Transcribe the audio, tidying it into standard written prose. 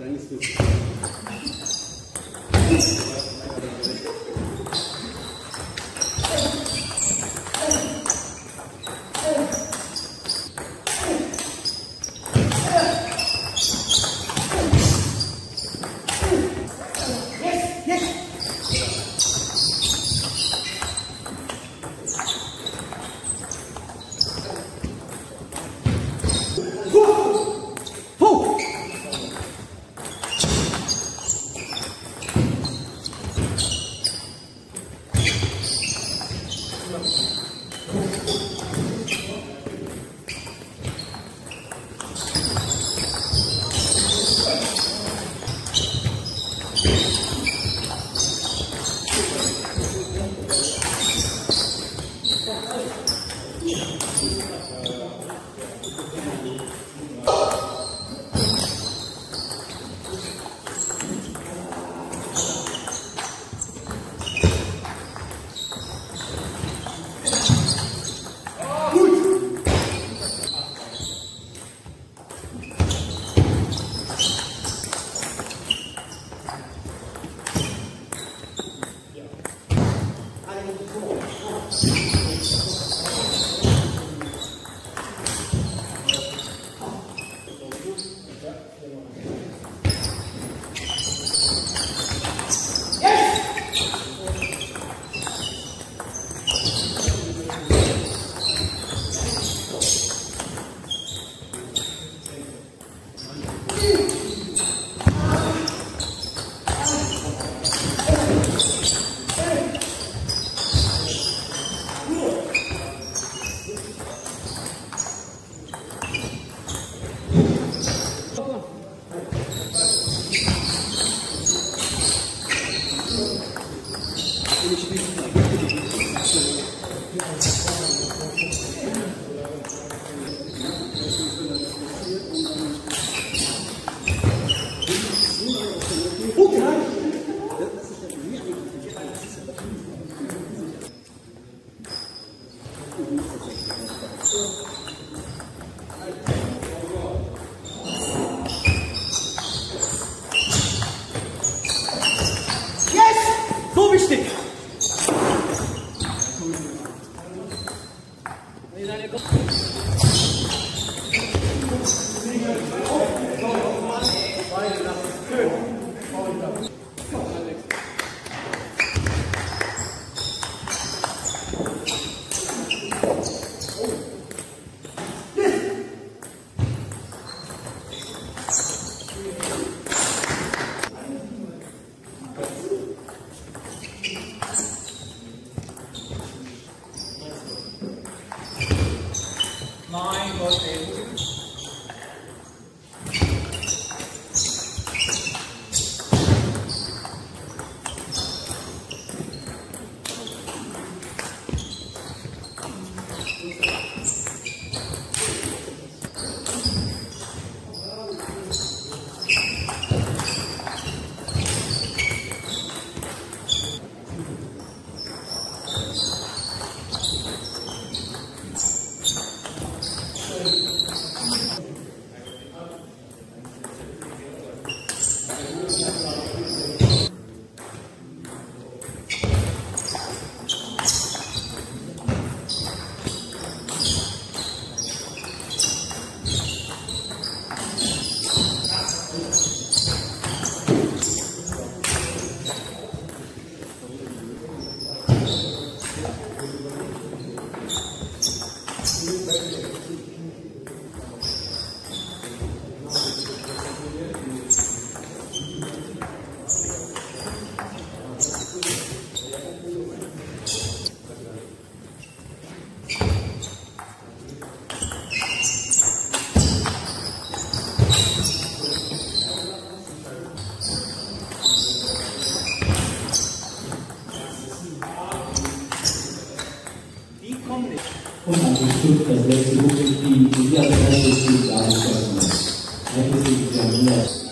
Understood as they do with the other countries. I can see the